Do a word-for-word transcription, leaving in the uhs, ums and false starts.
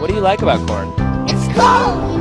What do you like about corn? It's cold!